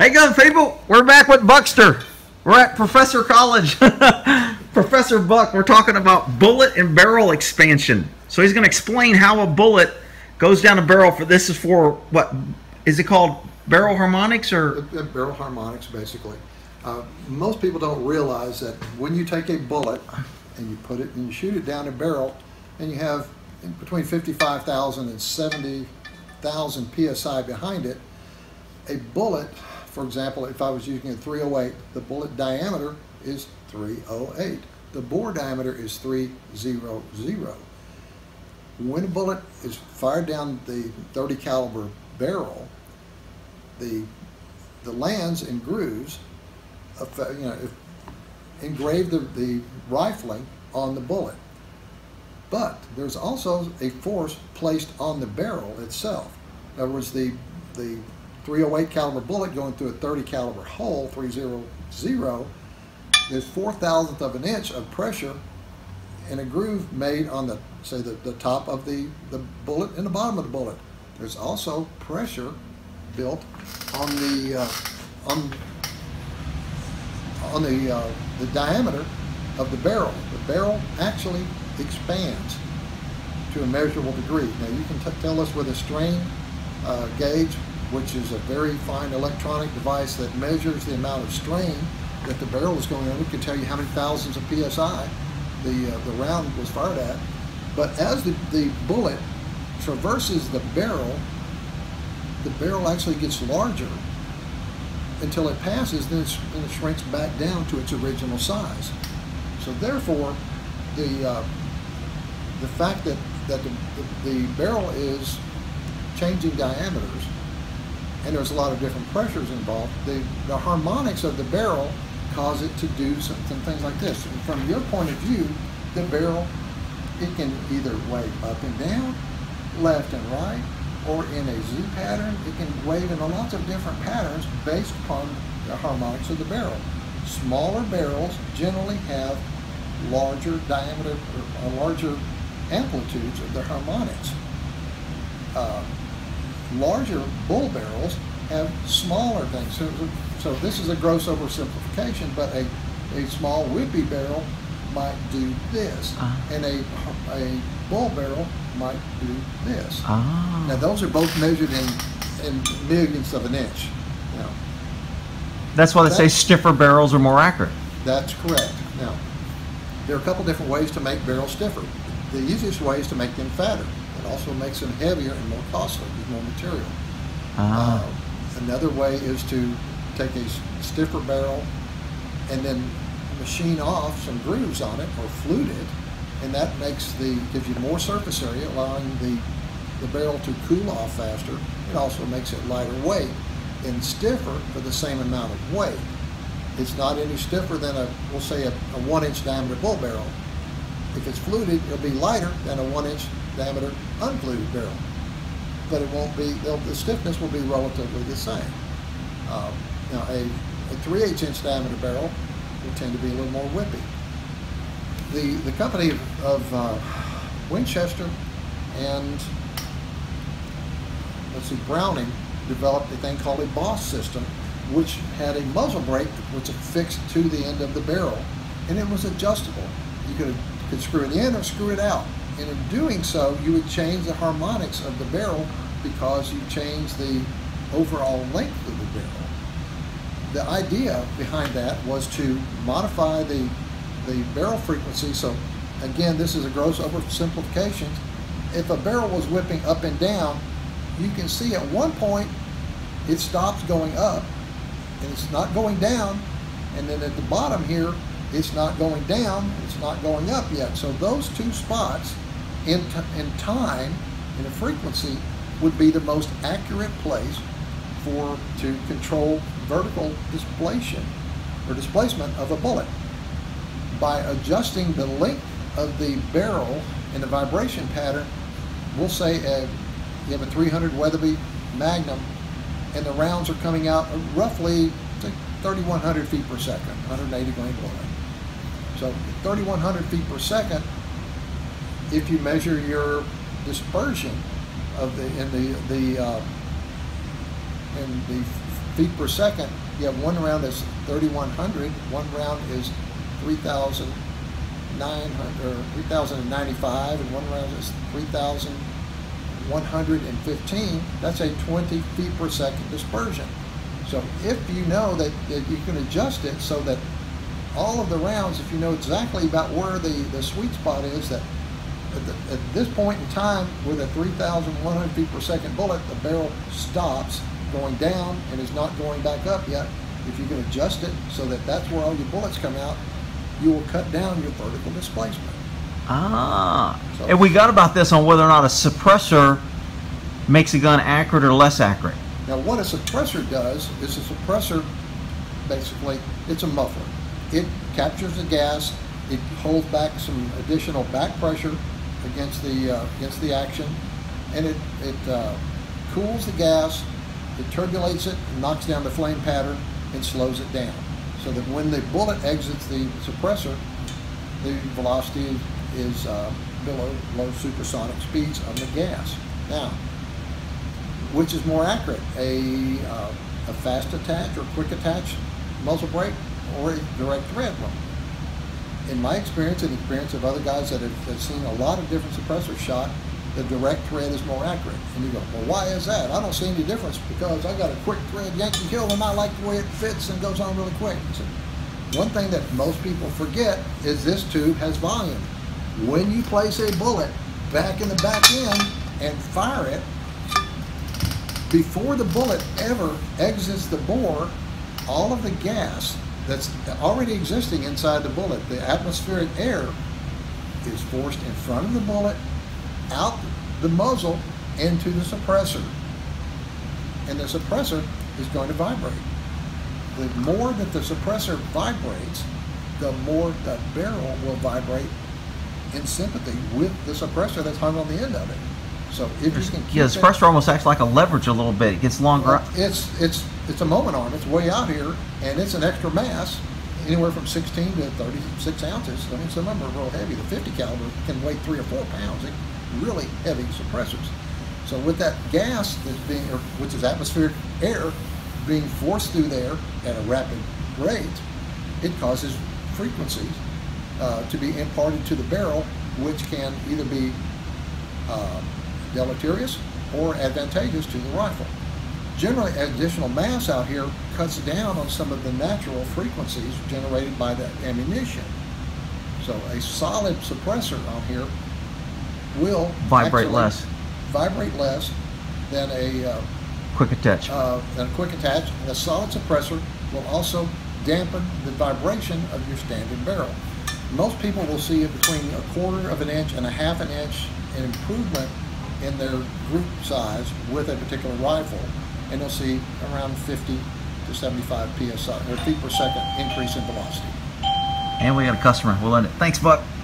Hey gun people, we're back with Buckster. We're at Professor College. Professor Buck, we're talking about bullet and barrel expansion. So he's going to explain how a bullet goes down a barrel. For this is for, what is it called, barrel harmonics? Or barrel harmonics, basically. Most people don't realize that when you take a bullet and you put it and you shoot it down a barrel, and you have between 55,000 and 70,000 psi behind it, a bullet, for example, if I was using a 308, the bullet diameter is 308. The bore diameter is 300. When a bullet is fired down the 30 caliber barrel, the lands and grooves, engrave the rifling on the bullet. But there's also a force placed on the barrel itself. In other words, the 308 caliber bullet going through a 30 caliber hole, 300, there's 4,000th of an inch of pressure in a groove made on the, say, the top of the bullet and the bottom of the bullet. There's also pressure built on the diameter of the barrel. The barrel actually expands to a measurable degree. Now you can tell us with a strain gauge, which is a very fine electronic device that measures the amount of strain that the barrel is going on. We can tell you how many thousands of psi the round was fired at. But as the bullet traverses the barrel actually gets larger until it passes, then it shrinks back down to its original size. So therefore, the fact that the barrel is changing diameters, and there's a lot of different pressures involved, the harmonics of the barrel cause it to do some things like this. And from your point of view, the barrel, it can either wave up and down, left and right, or in a Z pattern. It can wave in lots of different patterns based upon the harmonics of the barrel. Smaller barrels generally have larger diameter or larger amplitudes of their harmonics. Larger bull barrels have smaller things. So this is a gross oversimplification, but a small whippy barrel might do this, and a bull barrel might do this. Now those are both measured in millionths of an inch. Now, that's why they say stiffer barrels are more accurate. That's correct. Now, there are a couple different ways to make barrels stiffer. The easiest way is to make them fatter. It also makes them heavier and more costly with more material. Another way is to take a stiffer barrel and then machine off some grooves on it or flute it, and that gives you more surface area, allowing the barrel to cool off faster. It also makes it lighter weight and stiffer for the same amount of weight. It's not any stiffer than we'll say a 1-inch diameter bull barrel. If it's fluted, it'll be lighter than a 1-inch diameter unfluted barrel, but it won't be. The stiffness will be relatively the same. Now, a 3/8-inch diameter barrel will tend to be a little more whippy. The company of Winchester and Browning developed a thing called a BOSS system, which had a muzzle brake which was affixed to the end of the barrel, and it was adjustable. You could screw it in or screw it out. And in doing so, you would change the harmonics of the barrel because you change the overall length of the barrel. The idea behind that was to modify the barrel frequency. So again, this is a gross oversimplification. If a barrel was whipping up and down, you can see at one point it stops going up and it's not going down, and then at the bottom here it's not going down, it's not going up yet. So those two spots in time, in a frequency, would be the most accurate place to control vertical displacement of a bullet. By adjusting the length of the barrel and the vibration pattern, we'll say you have a 300 Weatherby Magnum, and the rounds are coming out roughly 3,100 feet per second, 180 grain bullet. So 3,100 feet per second, if you measure your dispersion of the in the feet per second, you have one round that's 3,100, one round is 3,095, and one round is 3,115. That's a 20 feet per second dispersion. So if you know that you can adjust it so that all of the rounds, if you know exactly about where the sweet spot is, that at this point in time with a 3,100 feet per second bullet, the barrel stops going down and is not going back up yet. If you can adjust it so that that's where all your bullets come out, you will cut down your vertical displacement. Ah, so, and we got about this on whether or not a suppressor makes a gun accurate or less accurate. Now what a suppressor does is a suppressor, basically, it's a muffler. It captures the gas, it holds back some additional back pressure against the action, and it cools the gas, it turbulates it, knocks down the flame pattern, and slows it down. So that when the bullet exits the suppressor, the velocity is below low supersonic speeds of the gas. Now, which is more accurate, a fast attach or quick attach muzzle brake or a direct thread one? In my experience and the experience of other guys that have seen a lot of different suppressor shot, the direct thread is more accurate. And you go, well, why is that? I don't see any difference because I got a quick thread Yankee Hill and I like the way it fits and goes on really quick. So one thing that most people forget is this tube has volume. When you place a bullet back in the back end and fire it, before the bullet ever exits the bore, all of the gas that's already existing inside the bullet, the atmospheric air, is forced in front of the bullet, out the muzzle, into the suppressor. And the suppressor is going to vibrate. The more that the suppressor vibrates, the more the barrel will vibrate in sympathy with the suppressor that's hung on the end of it. So if you can keep the suppressor almost acts like a leverage a little bit. It gets longer up. It's a moment arm. It's way out here, and it's an extra mass, anywhere from 16 to 36 ounces. I mean, some of them are real heavy. The 50 caliber can weigh 3 or 4 pounds. It, really heavy suppressors. So with that gas that's being, which is atmospheric air, being forced through there at a rapid rate, it causes frequencies to be imparted to the barrel, which can either be deleterious or advantageous to the rifle. Generally, additional mass out here cuts down on some of the natural frequencies generated by the ammunition. So a solid suppressor on here will vibrate less than a quick attach. And a solid suppressor will also dampen the vibration of your standard barrel. Most people will see it between 1/4 of an inch and 1/2 an inch an improvement in their group size with a particular rifle, and they'll see around 50 to 75 psi or feet per second increase in velocity. And we got a customer. We'll end it. Thanks, Buck.